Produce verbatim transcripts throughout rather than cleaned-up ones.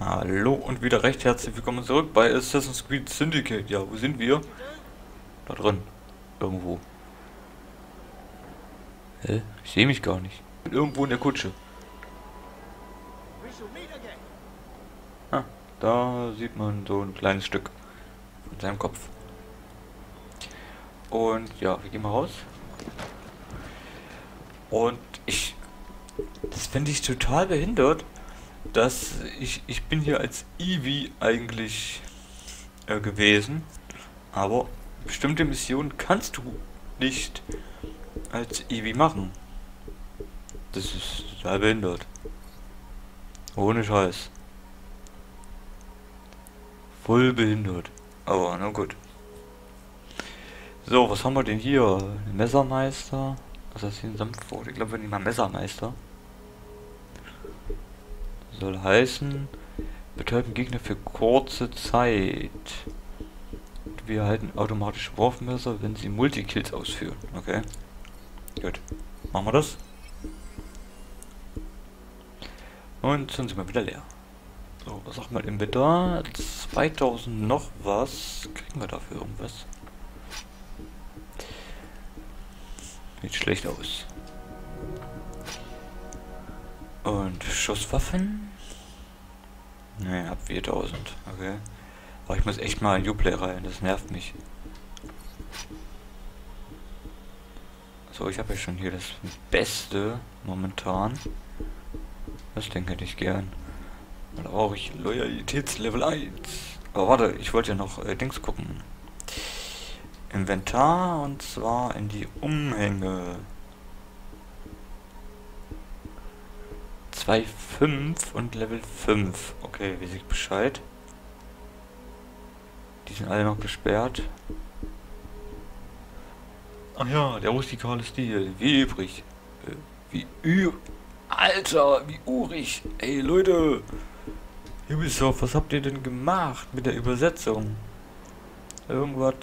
Hallo und wieder recht herzlich willkommen zurück bei Assassin's Creed Syndicate. Ja, wo sind wir? Da drin. Irgendwo. Hä? Ich sehe mich gar nicht. Ich bin irgendwo in der Kutsche. Ah, da sieht man so ein kleines Stück von seinem Kopf. Und ja, wir gehen mal raus. Und ich... Das finde ich total behindert. Dass ich, ich bin hier als Eevee eigentlich äh, gewesen, aber bestimmte Missionen kannst du nicht als Eevee machen. Das ist total behindert. Ohne Scheiß. Voll behindert. Aber na gut. So, was haben wir denn hier? Messermeister. Was ist hier ein Dampfwort? Ich glaube, wir nehmen mal Messermeister. Soll heißen, betäuben Gegner für kurze Zeit. Und wir erhalten automatisch Wurfmesser, wenn sie Multikills ausführen. Okay. Gut. Machen wir das. Und sind sie mal wieder leer. So, was sagt man im Wetter? zweitausend noch was. Kriegen wir dafür irgendwas? Sieht schlecht aus. Und Schusswaffen? Ne, ab viertausend. Okay. Aber ich muss echt mal in Uplay rein, das nervt mich. So, ich habe ja schon hier das Beste momentan. Das Ding hätte ich gern. Da brauche ich Loyalitätslevel eins. Aber warte, ich wollte ja noch äh, Dings gucken. Inventar, und zwar in die Umhänge. zwei Komma fünf und Level fünf. Okay, weiß ich Bescheid. Die sind alle noch gesperrt. Ach ja, der rustikale Stil. Wie übrig. Wie ü... Alter, wie urig. Ey, Leute. Ubisoft, was habt ihr denn gemacht mit der Übersetzung? Irgendwas...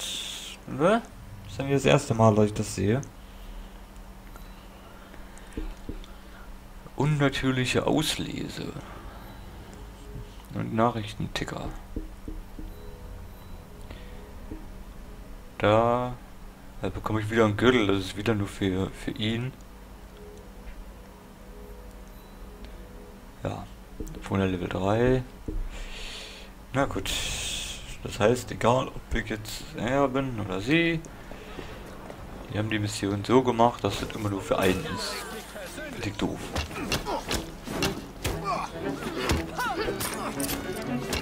Ne? Das ist ja das erste Mal, dass ich das sehe. Unnatürliche Auslese und Nachrichtenticker. Da, da bekomme ich wieder einen Gürtel, das ist wieder nur für, für ihn. Ja, vorne Level drei. Na gut, das heißt, egal ob ich jetzt er bin oder sie, die haben die Mission so gemacht, dass das immer nur für einen ist. Richtig doof.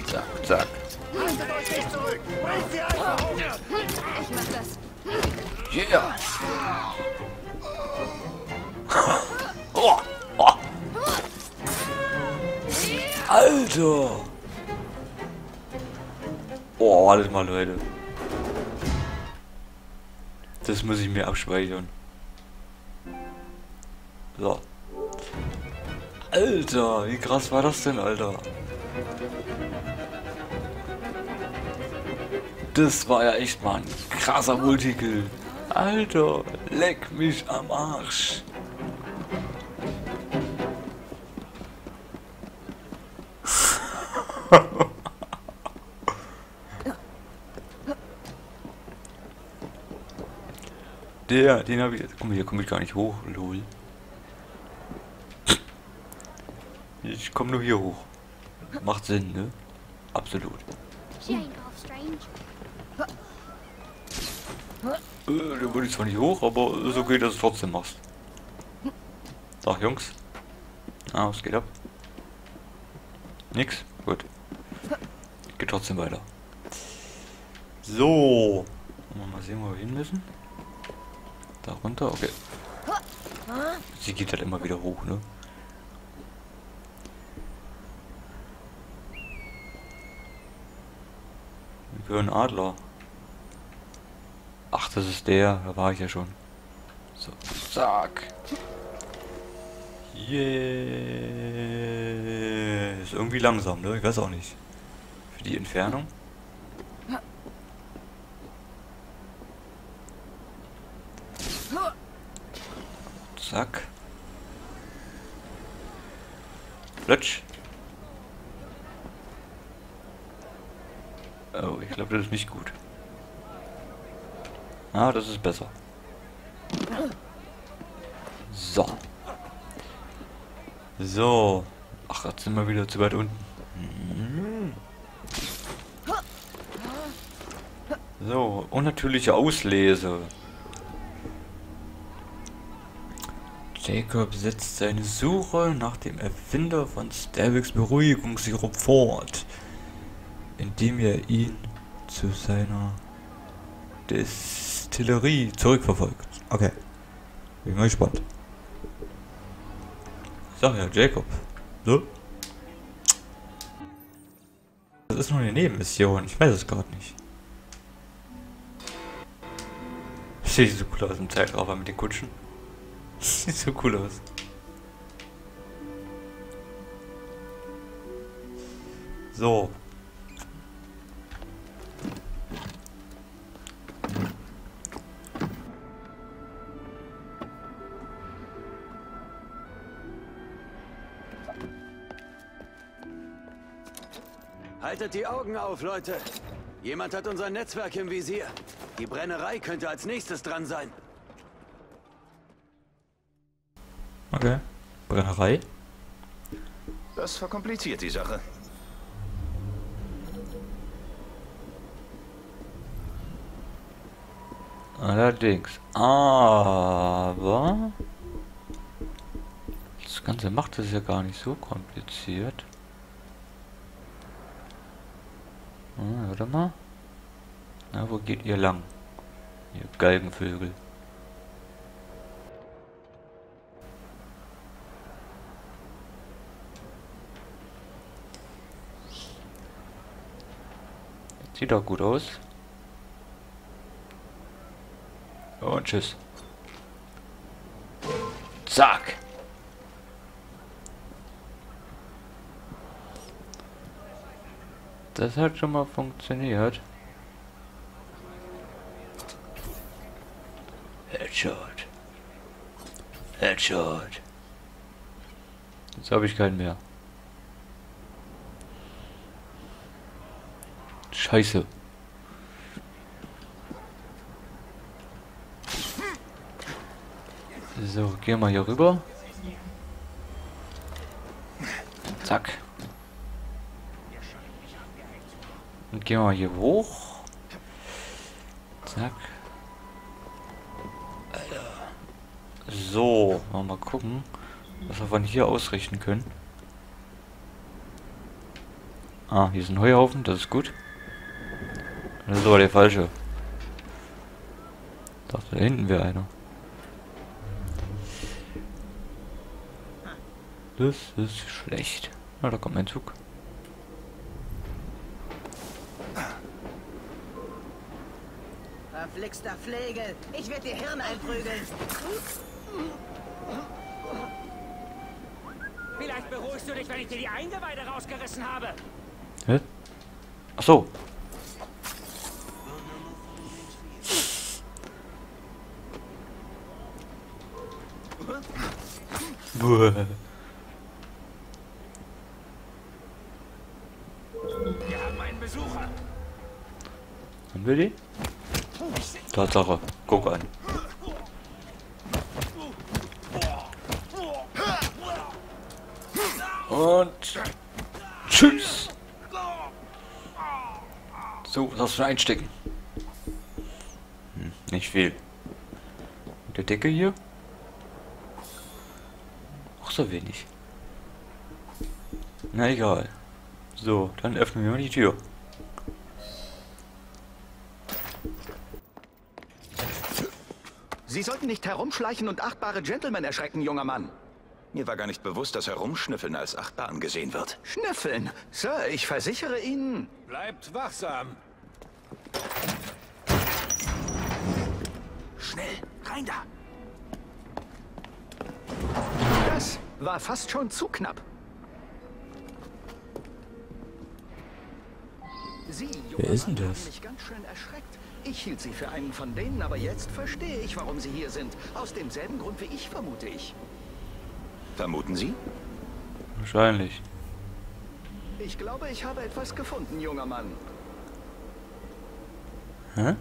Zack, zack. Yeah. Oh, oh. Alter. Oh, wartet mal, Leute. Das muss ich mir abspeichern. So. Alter, wie krass war das denn, Alter? Das war ja echt mal ein krasser Multikill. Alter, leck mich am Arsch. Der, den habe ich... Guck mal, hier komme ich gar nicht hoch, lol. Ich komme nur hier hoch. Macht Sinn, ne? Absolut. Äh, da würde ich zwar nicht hoch, aber ist okay, dass du es trotzdem machst. Sag, Jungs. Ah, was geht ab? Nix? Gut. Geht trotzdem weiter. So. Mal sehen, wo wir hin müssen. Da runter, okay. Sie geht halt immer wieder hoch, ne? Für einen Adler. Ach, das ist der. Da war ich ja schon. So, zack. Yeah. Ist irgendwie langsam, ne? Ich weiß auch nicht. Für die Entfernung. Zack. Plötsch. Oh, ich glaube, das ist nicht gut. Ah, das ist besser. So. So. Ach, jetzt sind wir wieder zu weit unten. Hm. So, unnatürliche Auslese. Jacob setzt seine Suche nach dem Erfinder von Stavics Beruhigungssirup fort, indem er ihn zu seiner Destillerie zurückverfolgt. Okay. Bin mal gespannt. Ich sag ja, Jacob. So. Das ist nur eine Nebenmission, ich weiß es gerade nicht. Sieht so cool aus im Zeitraffer mit den Kutschen. Sieht so cool aus. So. Haltet die Augen auf, Leute. Jemand hat unser Netzwerk im Visier. Die Brennerei könnte als nächstes dran sein. Okay. Brennerei? Das verkompliziert die Sache. Allerdings. Aber... das Ganze macht es ja gar nicht so kompliziert. Hm, warte mal. Na, wo geht ihr lang? Ihr Galgenvögel. Das sieht doch gut aus. Und tschüss. Zack! Das hat schon mal funktioniert. Headshot. Headshot. Jetzt habe ich keinen mehr. Scheiße. So, gehen wir hier rüber. Zack. Und gehen wir hier hoch. Zack. So, mal gucken, was wir von hier ausrichten können. Ah, hier ist ein Heuhaufen, das ist gut. Das ist aber der falsche. Ich dachte, da hinten wäre einer. Das ist schlecht. Na, da kommt mein Zug. Verflixter Pflegel, ich werde dir Hirn einprügeln. Vielleicht beruhigst du dich, wenn ich dir die Eingeweide rausgerissen habe. Hä? Ach so. Wir haben einen Besucher. Haben wir die? Tatsache, guck an. Und tschüss. So, was hast du einstecken? Hm, nicht viel. Und der Deckel hier? Auch so wenig. Na egal. So, dann öffnen wir mal die Tür. Sie sollten nicht herumschleichen und achtbare Gentlemen erschrecken, junger Mann. Mir war gar nicht bewusst, dass Herumschnüffeln als achtbar angesehen wird. Schnüffeln? Sir, ich versichere Ihnen... Bleibt wachsam. Schnell, rein da. Das war fast schon zu knapp. Sie, wer ist denn das? Mich ganz schön erschreckt. Ich hielt Sie für einen von denen, aber jetzt verstehe ich, warum Sie hier sind. Aus demselben Grund wie ich, vermute ich. Vermuten Sie? Wahrscheinlich. Ich glaube, ich habe etwas gefunden, junger Mann. Hä?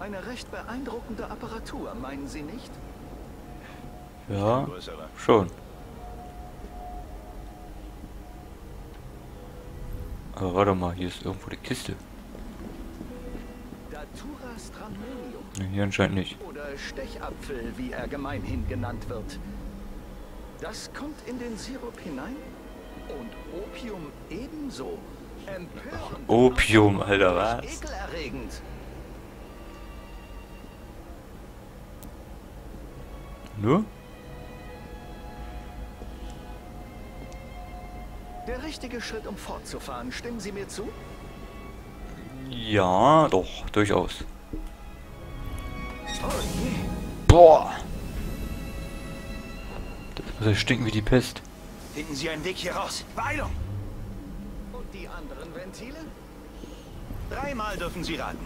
Eine recht beeindruckende Apparatur, meinen Sie nicht? Ja, schon. Aber warte mal, hier ist irgendwo die Kiste. Nee, hier anscheinend nicht. Oder Stechapfel, wie er gemeinhin genannt wird. Das kommt in den Sirup hinein und Opium ebenso. Empörend. Opium, Alter, was? Ekelerregend. Nur? Der richtige Schritt, um fortzufahren. Stimmen Sie mir zu? Ja, doch, durchaus. Boah! Das muss ja stinken wie die Pest. Finden Sie einen Weg hier raus. Beeilung! Und die anderen Ventile? Dreimal dürfen Sie raten.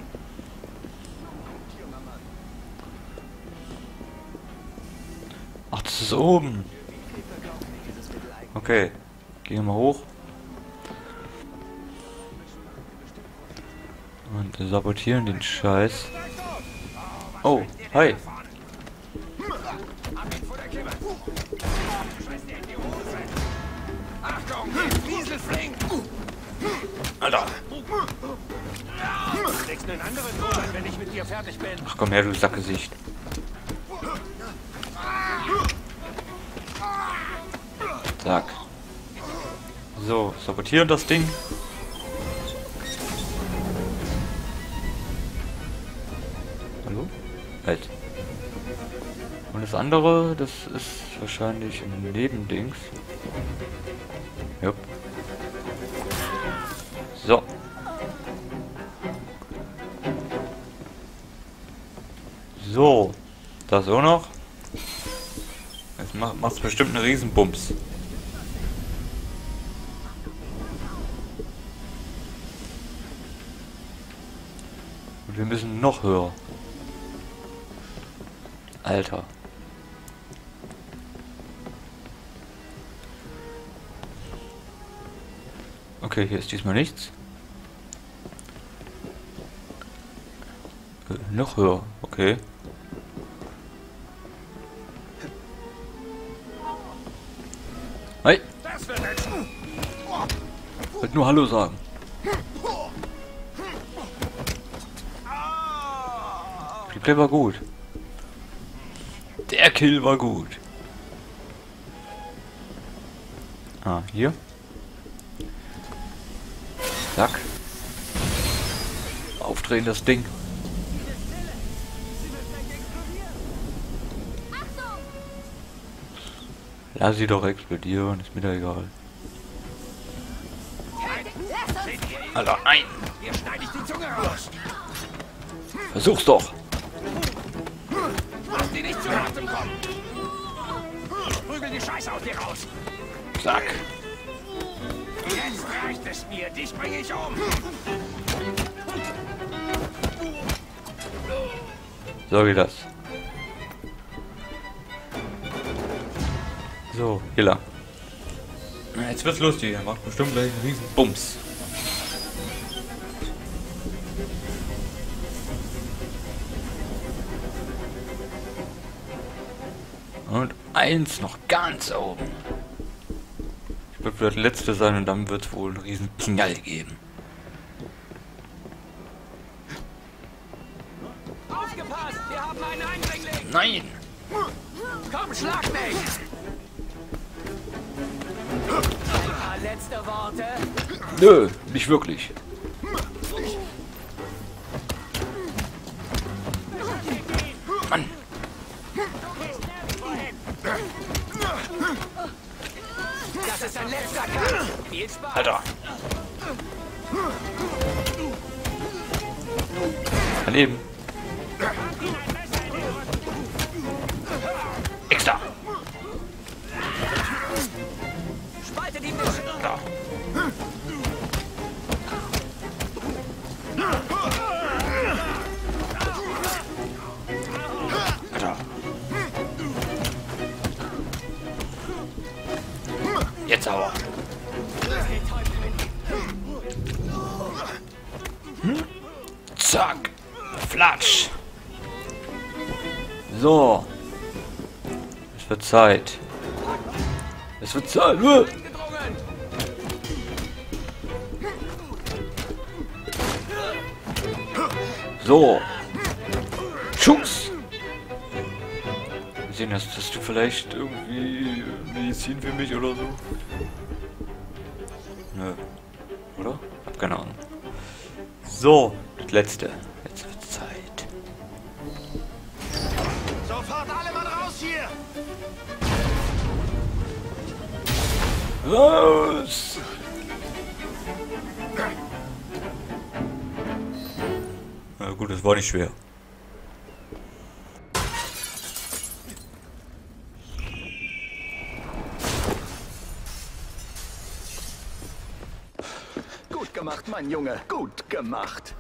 Ach, das ist oben. Okay, gehen wir mal hoch. Und sabotieren den Scheiß. Oh, hi. Alter. Ach komm her, du Sackgesicht. Zack. So, sabotieren das Ding. Halt. Und das andere, das ist wahrscheinlich ein Nebendings. Jupp. So. So. Das auch noch. Jetzt macht macht's bestimmt einen Riesenbums. Und wir müssen noch höher. Alter. Okay, hier ist diesmal nichts. Äh, noch höher, okay. Hey! Ich wollte nur Hallo sagen. Die Play war gut. Der Kill war gut. Ah, hier. Zack. Aufdrehen das Ding. Lass sie doch explodieren, ist mir da egal. Alter, nein! Versuch's doch! Nicht zu Atem kommen. Prügel die Scheiße aus dir raus. Zack. Jetzt reicht es mir. Dich bringe ich um. So geht das. So, hier lang. Jetzt wird's lustig. Er macht bestimmt gleich einen riesen Bums. Und eins noch ganz oben. Ich würde das letzte sein und dann wird es wohl einen riesen Knall geben. Aufgepasst, wir haben einen Eindringling. Nein! Komm, schlag mich! Ein paar letzte Worte. Nö, nicht wirklich. Mann! Das ist ein letzter Kampf. Viel Spaß. Alter. Daneben. Extra. Spalte die Mische. Da. Jetzt aber. Zack. Flatsch. So. Es wird Zeit. Es wird Zeit. So. Schuss. Sehen, hast, hast du vielleicht irgendwie Medizin für mich oder so? Nö. Oder? Hab keine Ahnung. So, das letzte. Jetzt wird's Zeit. Sofort alle mal raus hier! Raus! Na gut, das war nicht schwer. Gemacht, mein Junge. Gut gemacht.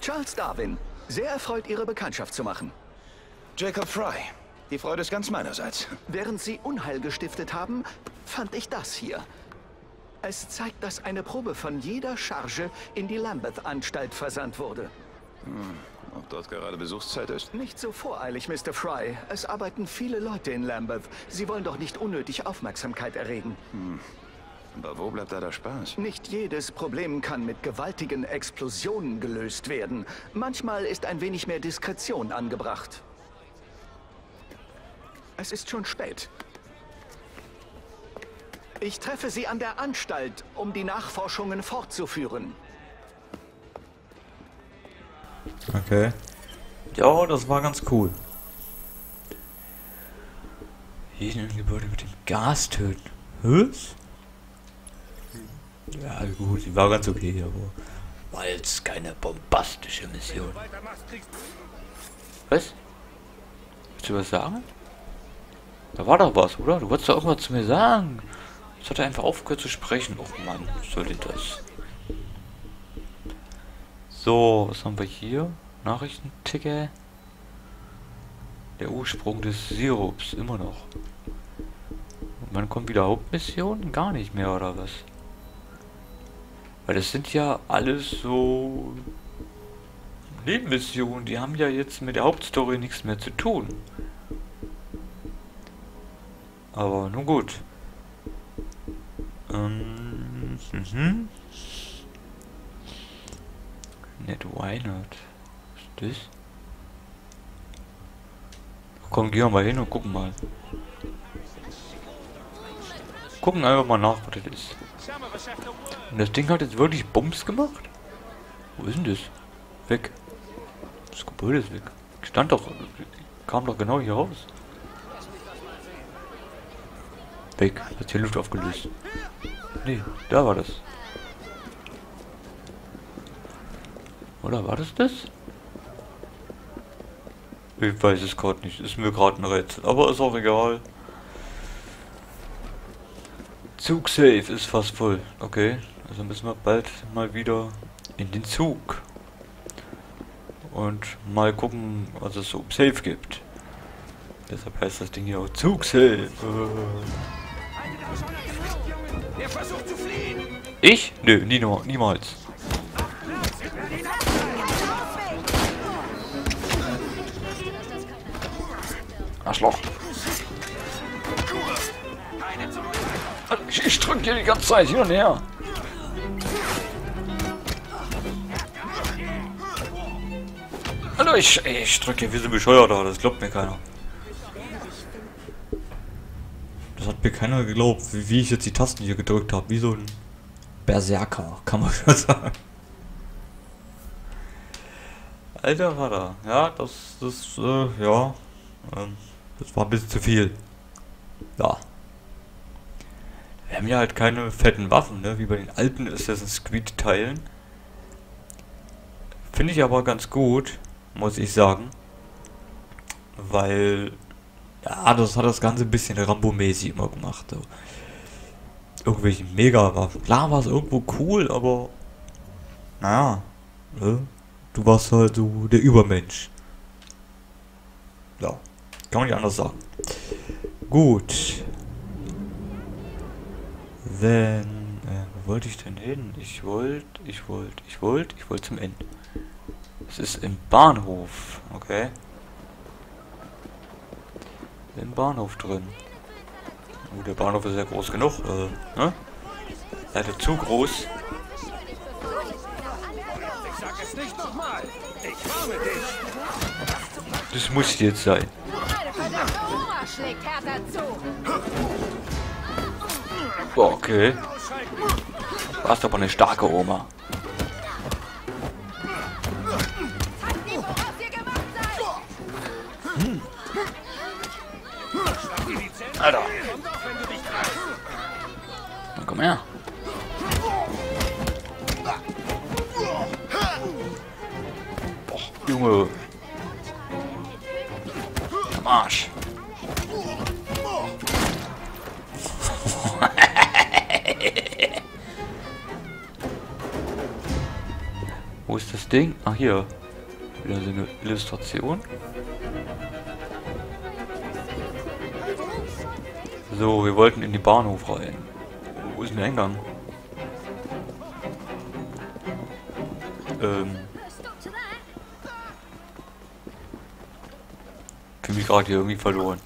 Charles Darwin. Sehr erfreut, Ihre Bekanntschaft zu machen. Jacob Fry. Die Freude ist ganz meinerseits. Während Sie Unheil gestiftet haben, fand ich das hier. Es zeigt, dass eine Probe von jeder Charge in die Lambeth-Anstalt versandt wurde. Hm, ob dort gerade Besuchszeit ist? Nicht so voreilig, Mister Fry. Es arbeiten viele Leute in Lambeth. Sie wollen doch nicht unnötig Aufmerksamkeit erregen. Hm. Aber wo bleibt da der Spaß? Nicht jedes Problem kann mit gewaltigen Explosionen gelöst werden. Manchmal ist ein wenig mehr Diskretion angebracht. Es ist schon spät. Ich treffe Sie an der Anstalt, um die Nachforschungen fortzuführen. Okay. Ja, das war ganz cool. Hier in dem Gebäude mit dem Gas töten. Was? Ja, gut, die war ganz okay, aber war jetzt keine bombastische Mission. Was? Willst du was sagen? Da war doch was, oder? Du wolltest doch irgendwas zu mir sagen. Jetzt hat er einfach aufgehört zu sprechen. Oh Mann, was soll denn das? So, was haben wir hier? Nachrichtenticket. Der Ursprung des Sirups, immer noch. Und wann kommt wieder Hauptmission? Gar nicht mehr, oder was? Weil das sind ja alles so Nebenmissionen, die haben ja jetzt mit der Hauptstory nichts mehr zu tun. Aber nun gut. Ähm, mhm. Net Weinert. Was ist das? Komm, gehen wir mal hin und gucken mal. Gucken einfach mal nach, was das ist. Und das Ding hat jetzt wirklich Bums gemacht? Wo ist denn das? Weg. Das Gebäude ist weg. Ich stand doch, kam doch genau hier raus. Weg. Hat hier Luft aufgelöst. Nee, da war das. Oder war das das? Ich weiß es gerade nicht. Ist mir gerade ein Rätsel. Aber ist auch egal. Zugsafe ist fast voll. Okay, also müssen wir bald mal wieder in den Zug. Und mal gucken, was es so Safe gibt. Deshalb heißt das Ding hier auch Zugsafe. Ich? Nö, nie, niemals. Arschloch. Ich, ich drück dir die ganze Zeit hin und her. Hallo, ich, ich drück hier wie so bescheuert, aber das glaubt mir keiner. Das hat mir keiner geglaubt, wie, wie ich jetzt die Tasten hier gedrückt habe. Wie so ein Berserker, kann man schon sagen. Alter Vater, ja, das, das, äh, ja. Ähm, das war ein bisschen zu viel. Ja. Wir haben ja halt keine fetten Waffen, ne? Wie bei den alten Assassin's Creed Teilen. Finde ich aber ganz gut, muss ich sagen. Weil, ja, das hat das Ganze ein bisschen Rambo-mäßig immer gemacht. So. Irgendwelche Mega-Waffen. Klar war es irgendwo cool, aber, naja, ne? Du warst halt so der Übermensch. Ja, kann man nicht anders sagen. Gut. Denn, äh, wo wollte ich denn hin? Ich wollte, ich wollte, ich wollte, ich wollte zum Ende. Es ist im Bahnhof, okay. Im Bahnhof drin. Oh, der Bahnhof ist ja groß genug, äh, ne? Leider zu groß. Das muss jetzt sein. Boah, okay. Warst aber eine starke Oma. Hm. Alter. Na, komm her. Boah, Junge. Am Arsch. Wo ist das Ding? Ah, hier. Wieder so eine Illustration. So, wir wollten in den Bahnhof rein. Wo ist denn der Eingang? Ähm. Ich bin mich gerade hier irgendwie verloren.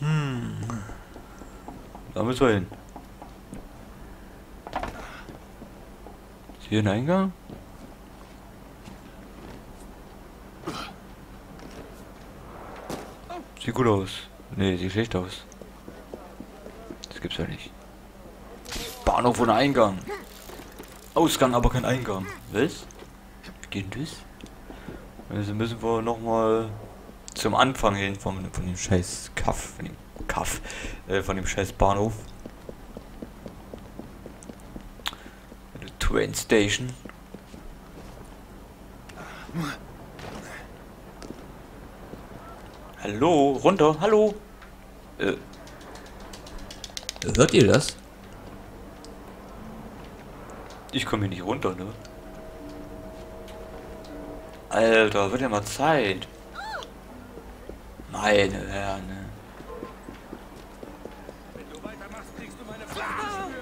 Hm. Da müssen wir hin. Ist hier ein Eingang? Sieht gut aus. Nee, sieht schlecht aus. Das gibt's ja nicht. Bahnhof ohne Eingang. Ausgang, aber kein Eingang. Was? Wie geht denn das? Also müssen wir nochmal zum Anfang hin von, von dem scheiß Kaff. Von dem Kaff. Äh, von dem scheiß Bahnhof. Die Train Station. Hallo, runter, hallo. Äh. Hört ihr das? Ich komme hier nicht runter, ne? Alter, wird ja mal Zeit. Meine Herne. Wenn du weitermachst, kriegst du meine Frage.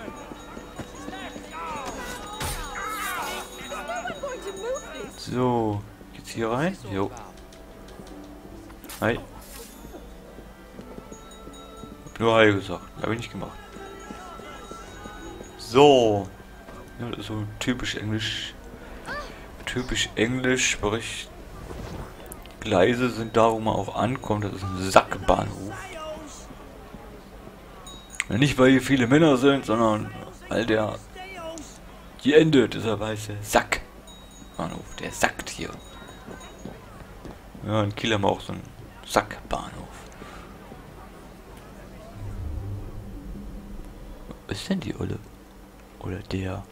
So, geht's hier rein? Jo. Hi. Hab nur Hi gesagt. Habe ich nicht gemacht. So. Ja, das ist so typisch Englisch. Typisch Englisch, sprich. Gleise sind da, wo man auch ankommt. Das ist ein Sackbahnhof. Ja, nicht, weil hier viele Männer sind, sondern weil der hier endet, dieser weiße Sackbahnhof. Der sackt hier. Ja, in Kiel haben wir auch so einen Sackbahnhof. Was ist denn die Olle? Oder der?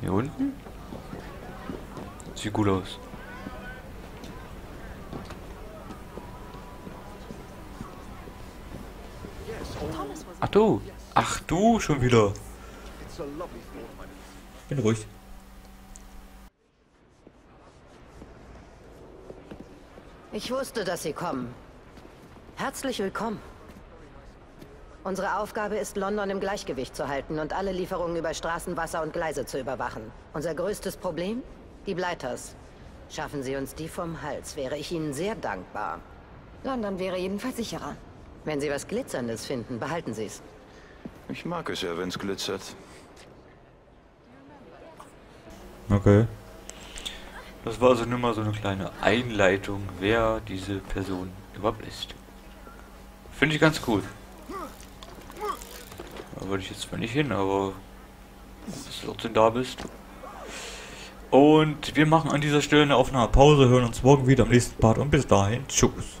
Hier unten? Sieht gut aus. Ach du! Ach du, schon wieder! Bin ruhig. Ich wusste, dass Sie kommen. Herzlich willkommen. Unsere Aufgabe ist, London im Gleichgewicht zu halten und alle Lieferungen über Straßen, Wasser und Gleise zu überwachen. Unser größtes Problem? Die Blighters. Schaffen Sie uns die vom Hals, wäre ich Ihnen sehr dankbar. London wäre jedenfalls sicherer. Wenn Sie was Glitzerndes finden, behalten Sie es. Ich mag es ja, wenn es glitzert. Okay. Das war also nur mal so eine kleine Einleitung, wer diese Person überhaupt ist. Finde ich ganz cool. Da würde ich jetzt mal nicht hin, aber bis du trotzdem da bist. Und wir machen an dieser Stelle eine Aufnahmepause, hören uns morgen wieder am nächsten Part und bis dahin, tschüss.